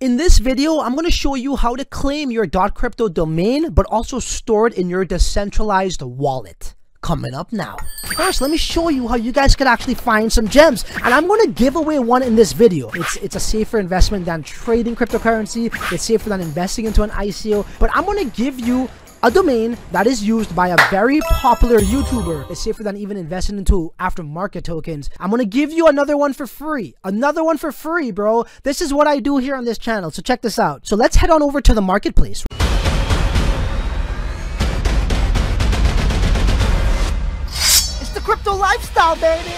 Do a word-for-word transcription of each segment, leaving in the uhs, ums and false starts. In this video, I'm going to show you how to claim your .crypto domain, but also store it in your decentralized wallet. Coming up now. First, let me show you how you guys could actually find some gems, and I'm going to give away one in this video. It's it's a safer investment than trading cryptocurrency. It's safer than investing into an I C O, but I'm going to give you a domain that is used by a very popular YouTuber. It's safer than even investing into aftermarket tokens. I'm gonna give you another one for free. Another one for free, bro. This is what I do here on this channel, so check this out. So let's head on over to the marketplace. It's the crypto lifestyle, baby.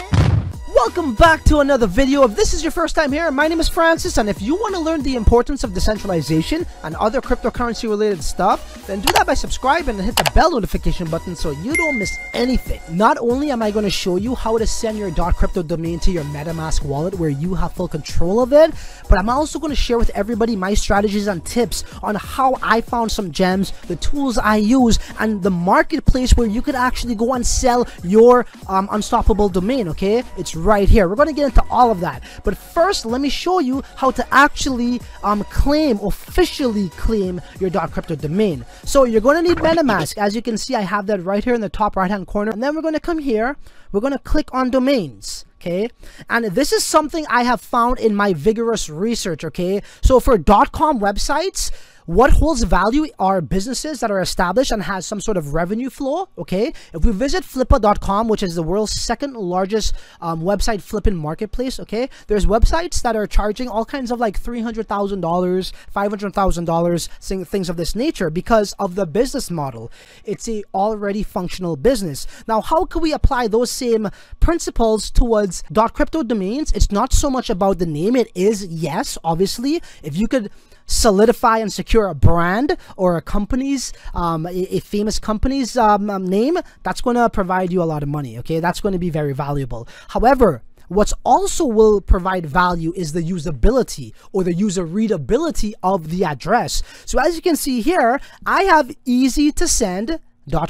Welcome back to another video. If this is your first time here, my name is Francis, and if you want to learn the importance of decentralization and other cryptocurrency related stuff, then do that by subscribing and hit the bell notification button so you don't miss anything. Not only am I going to show you how to send your .crypto domain to your MetaMask wallet where you have full control of it, but I'm also going to share with everybody my strategies and tips on how I found some gems, the tools I use, and the marketplace where you could actually go and sell your um, unstoppable domain, okay? It's right right here. We're going to get into all of that, but first let me show you how to actually um claim officially claim your .crypto domain. So you're going to need MetaMask. As you can see, I have that right here in the top right hand corner, and then we're going to come here, we're going to click on domains. Okay, and this is something I have found in my vigorous research. Okay, so for .com websites, what holds value are businesses that are established and has some sort of revenue flow, okay? If we visit flippa dot com, which is the world's second largest um, website flipping marketplace, okay? There's websites that are charging all kinds of like three hundred thousand dollars, five hundred thousand dollars, things of this nature because of the business model. It's a already functional business. Now, how can we apply those same principles towards .crypto domains? It's not so much about the name. It is, yes, obviously. If you could solidify and secure a brand or a company's um a, a famous company's um, um name, that's going to provide you a lot of money, okay? That's going to be very valuable. However, what's also will provide value is the usability or the user readability of the address. So as you can see here, I have easy to send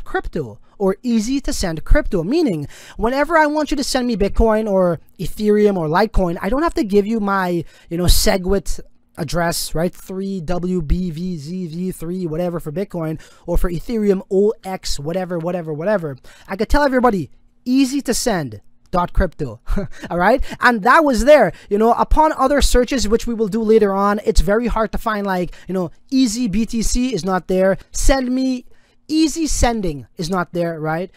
.crypto or easy to send crypto, meaning whenever I want you to send me Bitcoin or Ethereum or Litecoin, I don't have to give you my, you know, SegWit address, right? three W B V Z V three, whatever for Bitcoin, or for Ethereum O X, whatever, whatever, whatever. I could tell everybody, easy to send .crypto. All right, and that was there. You know, upon other searches, which we will do later on, it's very hard to find, like, you know, easy B T C is not there. Send me easy sending is not there, right?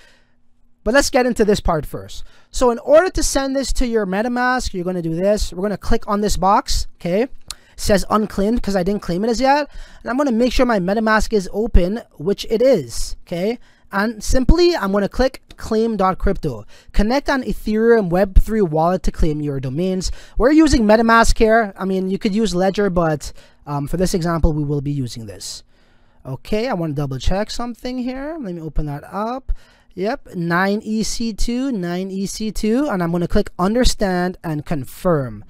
But let's get into this part first. So in order to send this to your MetaMask, you're going to do this. We're going to click on this box, okay? Says unclaimed because I didn't claim it as yet, and I'm going to make sure my MetaMask is open, which it is, okay? And simply I'm going to click claim.crypto. Connect an Ethereum web three wallet to claim your domains. We're using MetaMask here. I mean, you could use Ledger, but um, for this example we will be using this. Okay, I want to double check something here. Let me open that up. Yep, nine E C two, nine E C two, and I'm going to click understand and confirm.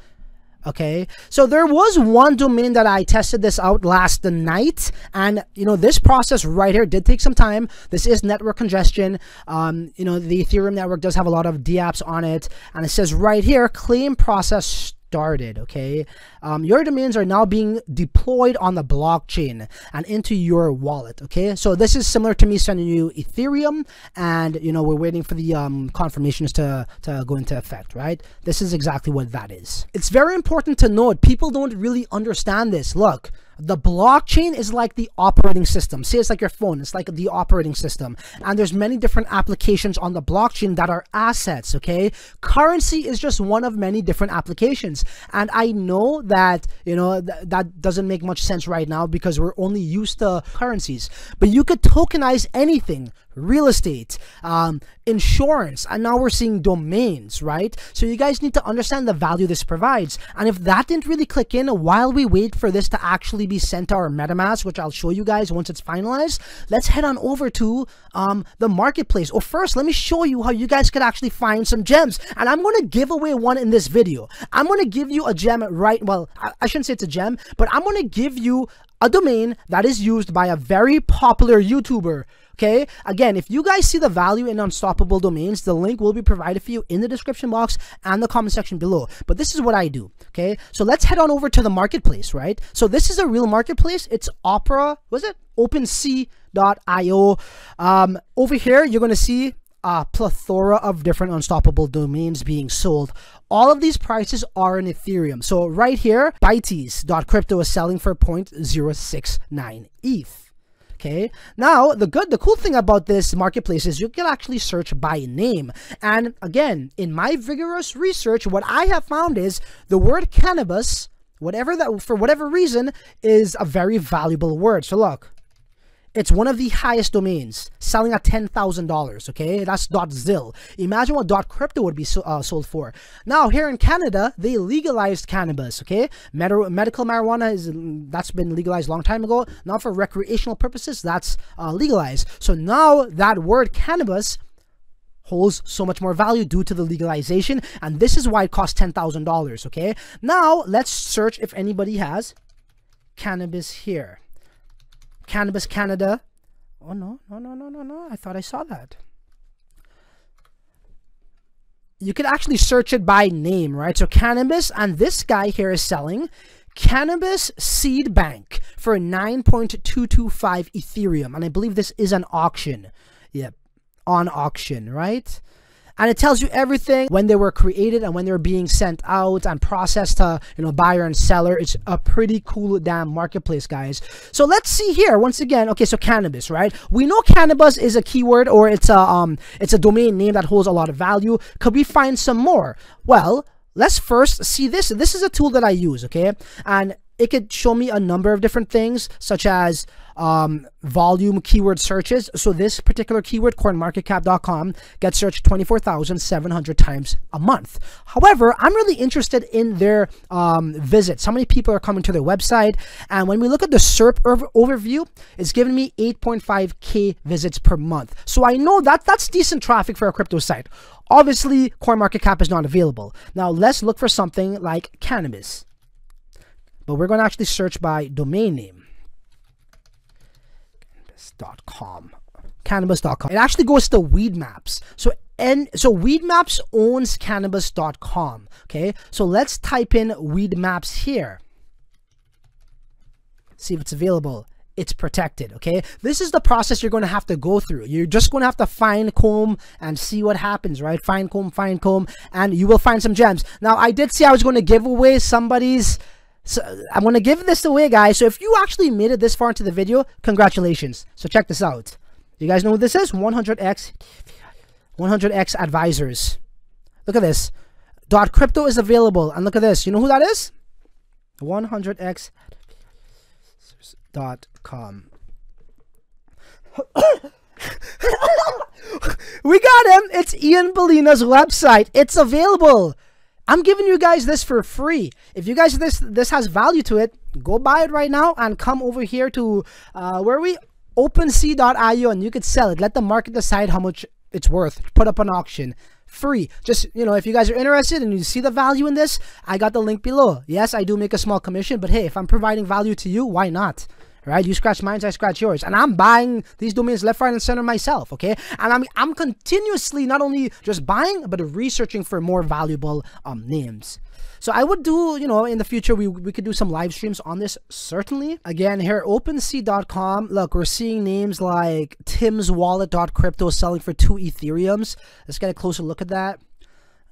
Okay, so there was one domain that I tested this out last night, and you know, this process right here did take some time. This is network congestion. Um, you know, the Ethereum network does have a lot of DApps on it, and it says right here, claim process started, okay? Um, your domains are now being deployed on the blockchain and into your wallet, okay? So this is similar to me sending you Ethereum, and you know, we're waiting for the um, confirmations to, to go into effect, right? This is exactly what that is. It's very important to note, people don't really understand this. Look, the blockchain is like the operating system. Say it's like your phone, it's like the operating system. And there's many different applications on the blockchain that are assets, okay? Currency is just one of many different applications. And I know that, you know, th that doesn't make much sense right now because we're only used to currencies. But you could tokenize anything. Real estate, um, insurance, and now we're seeing domains, right? So you guys need to understand the value this provides. And if that didn't really click in while we wait for this to actually be sent to our MetaMask, which I'll show you guys once it's finalized, let's head on over to um, the marketplace. Or first, let me show you how you guys could actually find some gems. And I'm going to give away one in this video. I'm going to give you a gem, right? Well, I, I shouldn't say it's a gem, but I'm going to give you a domain that is used by a very popular YouTuber Okay, again, if you guys see the value in Unstoppable Domains, the link will be provided for you in the description box and the comment section below. But this is what I do. Okay, so let's head on over to the marketplace, right? So this is a real marketplace. It's Opera, was it? OpenSea dot i o. Um, over here, you're going to see a plethora of different unstoppable domains being sold. All of these prices are in Ethereum. So right here, .crypto is selling for zero point zero six nine E T H. Okay. Now, the good, the cool thing about this marketplace is you can actually search by name. And again, in my vigorous research, what I have found is the word cannabis, whatever that, for whatever reason, is a very valuable word. So look. It's one of the highest domains, selling at ten thousand dollars, okay? That's .zill. Imagine what .crypto would be so, uh, sold for. Now, here in Canada, they legalized cannabis, okay? Medi medical marijuana, is that's been legalized a long time ago. Now, for recreational purposes, that's uh, legalized. So now that word cannabis holds so much more value due to the legalization, and this is why it costs ten thousand dollars, okay? Now, let's search if anybody has cannabis here. Cannabis Canada. Oh, no, no, no, no, no, no. I thought I saw that. You can actually search it by name, right? So cannabis, and this guy here is selling cannabis seed bank for nine point two two five Ethereum. And I believe this is an auction. Yep. On auction, right? And it tells you everything, when they were created and when they were being sent out and processed to, you know, buyer and seller. It's a pretty cool damn marketplace, guys. So let's see here once again. Okay, so cannabis, right? We know cannabis is a keyword, or it's a um, it's a domain name that holds a lot of value. Could we find some more? Well, let's first see this. This is a tool that I use, okay, and it could show me a number of different things, such as um, volume keyword searches. So this particular keyword, coin market cap dot com, gets searched twenty-four thousand seven hundred times a month. However, I'm really interested in their um, visits. How many people are coming to their website? And when we look at the S E R P overview, it's giving me eight point five K visits per month. So I know that that's decent traffic for a crypto site. Obviously, CoinMarketCap is not available. Now let's look for something like cannabis. But we're going to actually search by domain name. Cannabis dot com. Cannabis dot com. It actually goes to Weed Maps. So, and, so Weed Maps owns Cannabis dot com. Okay. So let's type in Weed Maps here. See if it's available. It's protected, okay? This is the process you're going to have to go through. You're just going to have to fine comb and see what happens, right? Fine comb, fine comb, and you will find some gems. Now, I did say I was going to give away somebody's... So I'm going to give this away, guys. So if you actually made it this far into the video, congratulations. So check this out. You guys know what this is? one hundred X advisors. Look at this. .crypto is available. And look at this. You know who that is? one hundred X dot com. We got him. It's Ian Bellina's website. It's available. I'm giving you guys this for free. If you guys this this has value to it, go buy it right now and come over here to uh, where are we? OpenSea dot i o, and you could sell it. Let the market decide how much it's worth. Put up an auction, free. Just, you know, if you guys are interested and you see the value in this, I got the link below. Yes, I do make a small commission, but hey, if I'm providing value to you, why not? Right? You scratch mine, I scratch yours. And I'm buying these domains left, right, and center myself, okay? And I'm, I'm continuously not only just buying, but researching for more valuable um, names. So I would do, you know, in the future, we, we could do some live streams on this, certainly. Again, here at OpenSea dot com, look, we're seeing names like Tim's Wallet dot crypto selling for two Ethereums. Let's get a closer look at that.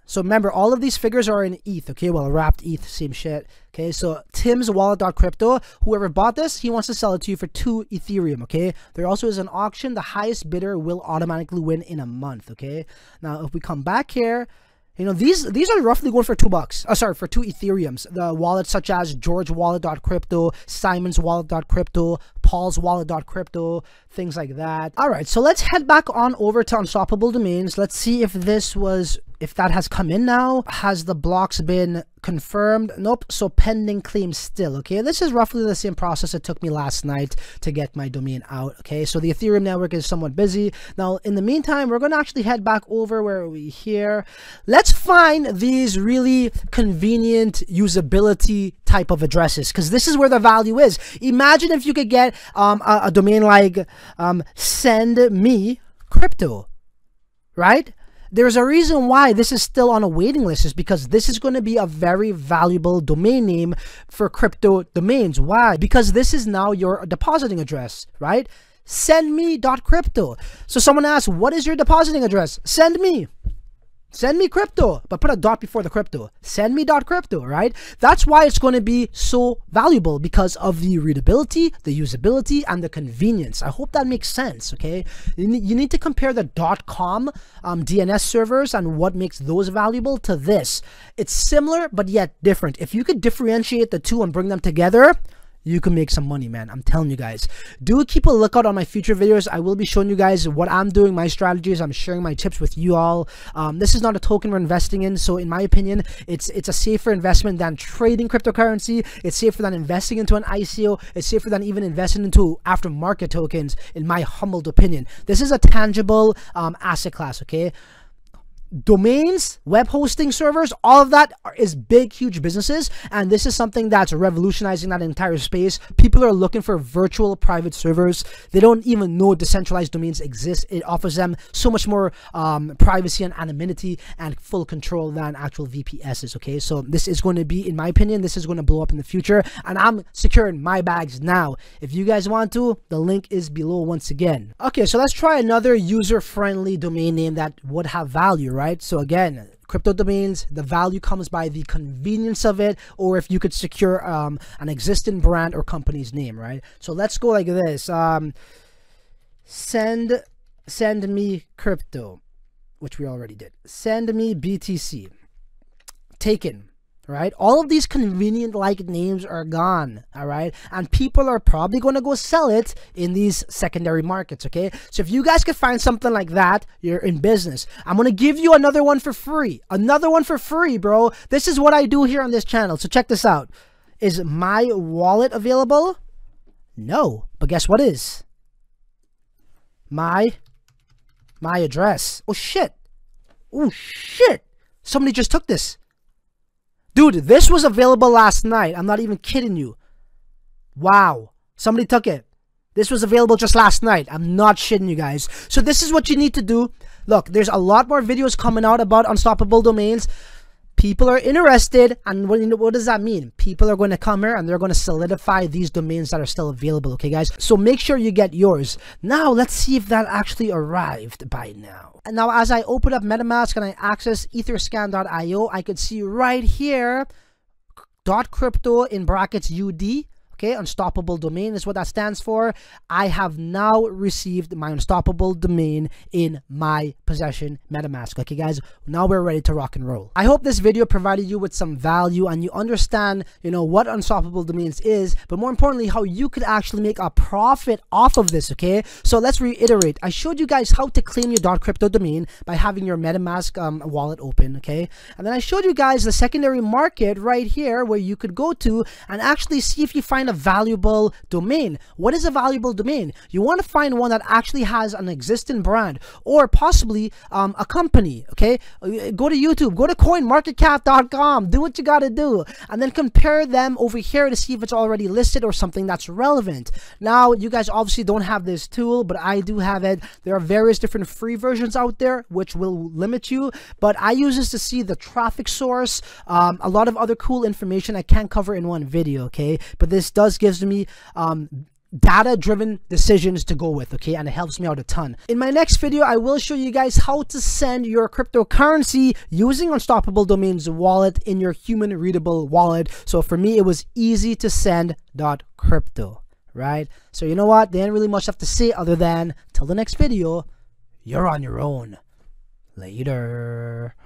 So remember, all of these figures are in E T H, okay? Well, wrapped E T H, same shit. Okay, so Tim's Wallet dot crypto, whoever bought this, he wants to sell it to you for two Ethereum, okay? There also is an auction. The highest bidder will automatically win in a month, okay? Now, if we come back here, you know, these these are roughly going for two bucks. Oh, sorry, for two Ethereums. The wallets such as George Wallet dot crypto, Simon's Wallet dot crypto, Paul's Wallet dot crypto, things like that. All right, so let's head back on over to Unstoppable Domains. Let's see if this was if that has come in now. Has the blocks been confirmed? Nope, so pending claims still. Okay, this is roughly the same process it took me last night to get my domain out. Okay, so the Ethereum network is somewhat busy. Now in the meantime, we're going to actually head back over. Where are we here? Let's find these really convenient usability type of addresses, because this is where the value is. Imagine if you could get um, a, a domain like um, send me crypto, right? There's a reason why this is still on a waiting list, is because this is going to be a very valuable domain name for crypto domains. Why? Because this is now your depositing address, right? Send me .crypto. So someone asks, what is your depositing address? Send me. Send me crypto, but put a dot before the crypto. Send me dot crypto, right? That's why it's going to be so valuable, because of the readability, the usability, and the convenience. I hope that makes sense, okay? You need to compare the .com um, D N S servers and what makes those valuable to this. It's similar, but yet different. If you could differentiate the two and bring them together, you can make some money, man. I'm telling you guys. Do keep a lookout on my future videos. I will be showing you guys what I'm doing, my strategies. I'm sharing my tips with you all. Um, this is not a token we're investing in. So in my opinion, it's it's a safer investment than trading cryptocurrency. It's safer than investing into an I C O. It's safer than even investing into aftermarket tokens, in my humbled opinion. This is a tangible um, asset class, okay? Domains, web hosting servers, all of that is big, huge businesses, and this is something that's revolutionizing that entire space. People are looking for virtual private servers. They don't even know decentralized domains exist. It offers them so much more um, privacy and anonymity and full control than actual V P Ss, okay? So this is going to be, in my opinion, this is going to blow up in the future, and I'm securing my bags now. If you guys want to, the link is below once again. Okay, so let's try another user-friendly domain name that would have value, right? Right? So again, crypto domains, the value comes by the convenience of it, or if you could secure um, an existing brand or company's name, right? So let's go like this. Um, send, send me crypto, which we already did. Send me B T C. Taken. Right? All of these convenient like names are gone, all right? And people are probably going to go sell it in these secondary markets, okay? So if you guys could find something like that, you're in business. I'm going to give you another one for free. Another one for free, bro. This is what I do here on this channel. So check this out. Is my wallet available? No. But guess what is? My, my address. Oh, shit. Oh, shit. Somebody just took this. Dude, this was available last night. I'm not even kidding you. Wow. Somebody took it. This was available just last night. I'm not shitting you guys. So this is what you need to do. Look, there's a lot more videos coming out about unstoppable domains. People are interested, and what, what does that mean? People are going to come here and they're going to solidify these domains that are still available, okay guys? So make sure you get yours. Now, let's see if that actually arrived by now. And now as I open up MetaMask and I access etherscan dot i o, I could see right here, .crypto in brackets U D. Okay, unstoppable domain is what that stands for. I have now received my unstoppable domain in my possession, MetaMask. Okay, guys, now we're ready to rock and roll. I hope this video provided you with some value and you understand, you know, what unstoppable domains is, but more importantly, how you could actually make a profit off of this, okay? So let's reiterate. I showed you guys how to claim your .crypto domain by having your MetaMask um, wallet open, okay? And then I showed you guys the secondary market right here where you could go to and actually see if you find a A valuable domain. What is a valuable domain? You want to find one that actually has an existing brand or possibly um, a company, okay? Go to YouTube, go to coin market cap dot com, do what you got to do, and then compare them over here to see if it's already listed or something that's relevant. Now, you guys obviously don't have this tool, but I do have it. There are various different free versions out there, which will limit you, but I use this to see the traffic source, um, a lot of other cool information I can't cover in one video, okay? But this does gives me um data-driven decisions to go with, okay? And it helps me out a ton. In my next video, I will show you guys how to send your cryptocurrency using Unstoppable Domains wallet in your human readable wallet. So for me, it was easy to send .crypto, right? So you know what? There ain't really much left to say other than till the next video, you're on your own. Later.